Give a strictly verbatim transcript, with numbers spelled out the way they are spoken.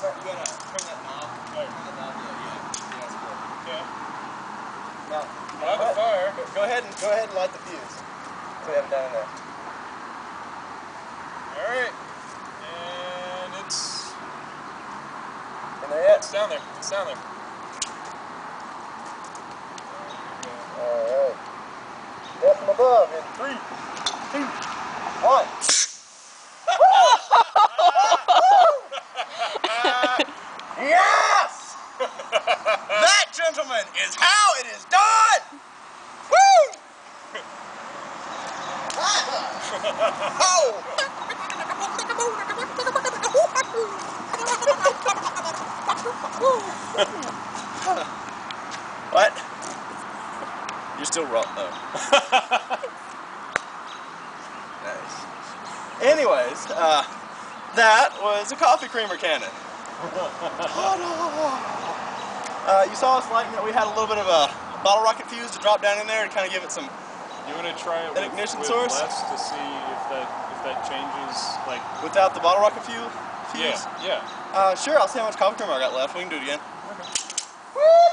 turn, you gotta turn that knob. Right. That knob there, yeah. Yeah, that's good. Okay. Now, now the fire. Go, go ahead and go ahead and light the fuse. So we have it down in there. All right. And it's in there yet? It's down there. It's down there. All right. Death from above in three, two, one. Yes! That, gentlemen, is how it is done! Woo! Oh! What? You're still wrong, though. Nice. Anyways, uh, that was a coffee creamer cannon. Uh, you saw us lighting it. We had a little bit of a bottle rocket fuse to drop down in there and kind of give it some. You want to try it with, ignition with source? Less to see if that if that changes, like without the bottle rocket fuel fuse. Yeah, yeah. Uh, sure. I'll see how much coffee creamer I got left. We can do it again. Okay. Woo!